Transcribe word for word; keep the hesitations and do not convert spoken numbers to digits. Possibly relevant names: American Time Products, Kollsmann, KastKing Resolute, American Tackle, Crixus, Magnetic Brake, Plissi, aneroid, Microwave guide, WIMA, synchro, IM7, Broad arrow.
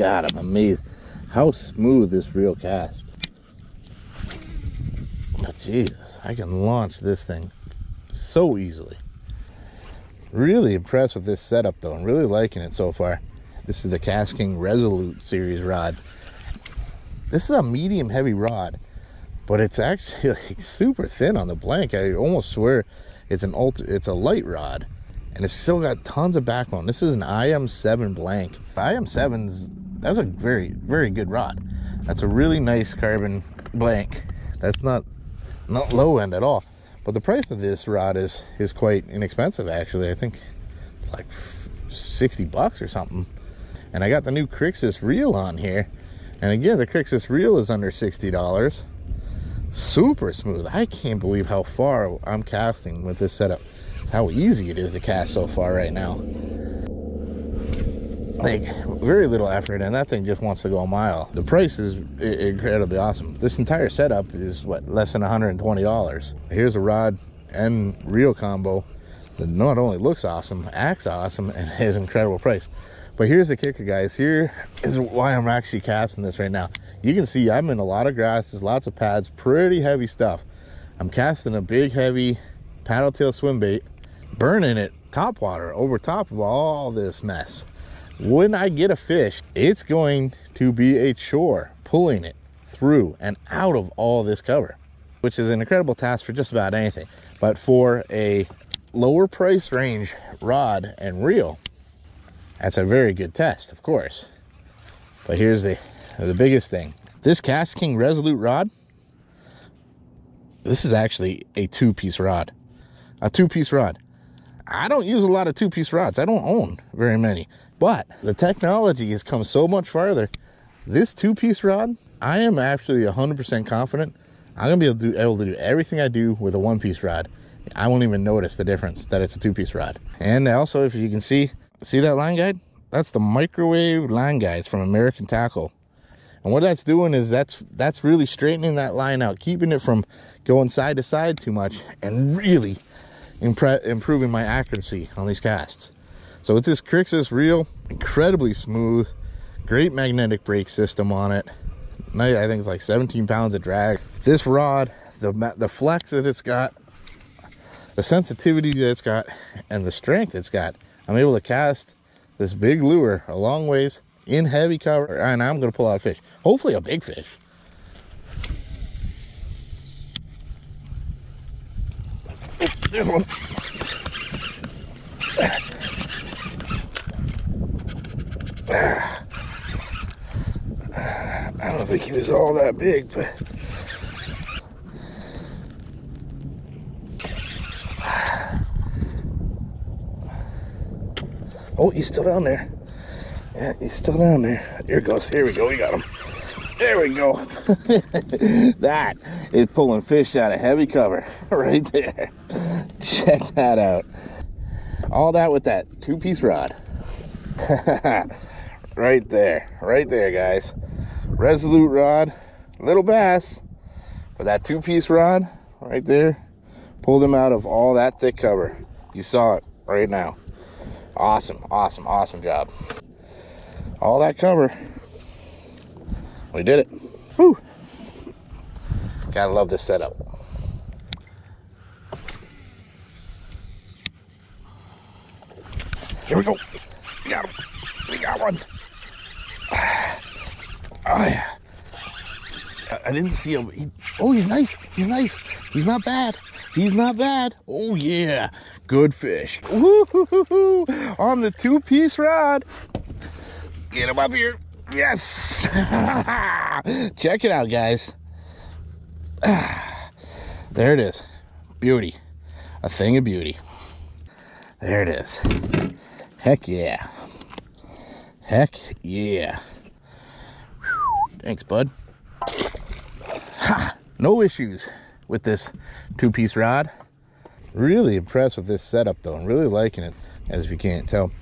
God, I'm amazed how smooth this reel casts. But Jesus, I can launch this thing so easily. Really impressed with this setup though, and really liking it so far. This is the KastKing Resolute series rod. This is a medium heavy rod, but it's actually like super thin on the blank. I almost swear it's an ultra, it's a light rod, and it's still got tons of backbone. This is an I M seven blank. I M seven's, that's a very, very good rod. That's a really nice carbon blank. That's not, not low end at all. But the price of this rod is, is quite inexpensive actually. I think it's like sixty bucks or something. And I got the new Crixus reel on here. And again, the Crixus reel is under sixty dollars. Super smooth. I can't believe how far I'm casting with this setup. It's how easy it is to cast so far right now. Like, very little effort, and that thing just wants to go a mile. The price is incredibly awesome. This entire setup is, what, less than one hundred twenty dollars. Here's a rod and reel combo that not only looks awesome, acts awesome, and has an incredible price. But here's the kicker, guys. Here is why I'm actually casting this right now. You can see I'm in a lot of grasses, lots of pads, pretty heavy stuff. I'm casting a big, heavy paddle tail swim bait, burning it top water over top of all this mess. When I get a fish, it's going to be a chore pulling it through and out of all this cover, which is an incredible task for just about anything. But for a lower price range rod and reel, that's a very good test, of course. But here's the the biggest thing. This KastKing Resolute rod, this is actually a two-piece rod. A two-piece rod. I don't use a lot of two-piece rods. I don't own very many. But the technology has come so much farther. This two-piece rod, I am actually one hundred percent confident I'm going to be able to, do, able to do everything I do with a one-piece rod. I won't even notice the difference that it's a two-piece rod. And also, if you can see, see that line guide? That's the microwave line guides from American Tackle. And what that's doing is that's that's really straightening that line out, keeping it from going side to side too much, and really improving my accuracy on these casts. So with this Crixus reel, incredibly smooth, great magnetic brake system on it. I think it's like seventeen pounds of drag. This rod, the, the flex that it's got, the sensitivity that it's got, and the strength it's got, I'm able to cast this big lure a long ways in heavy cover, and I'm going to pull out a fish. Hopefully a big fish. Oh, there's one. I don't think he was all that big, but oh, he's still down there. Yeah, he's still down there. Here it goes. Here we go. We got him. There we go. That is pulling fish out of heavy cover right there. Check that out. All that with that two-piece rod. Right there. Right there, guys. Resolute rod. Little bass. But that two-piece rod right there pulled him out of all that thick cover. You saw it right now. Awesome, awesome, awesome job. All that cover. We did it. Whew. Gotta love this setup. Here we go. We got him. We got one. Oh, yeah. I didn't see him. He, oh, he's nice. He's nice. He's not bad. He's not bad. Oh, yeah. Good fish. Woo-hoo-hoo-hoo. On the two-piece rod. Get him up here. Yes. Check it out, guys. There it is. Beauty. A thing of beauty. There it is. Heck yeah. Heck yeah. Whew. Thanks, bud. Ha! No issues with this two-piece rod. Really impressed with this setup though, and really liking it, as if you can't tell.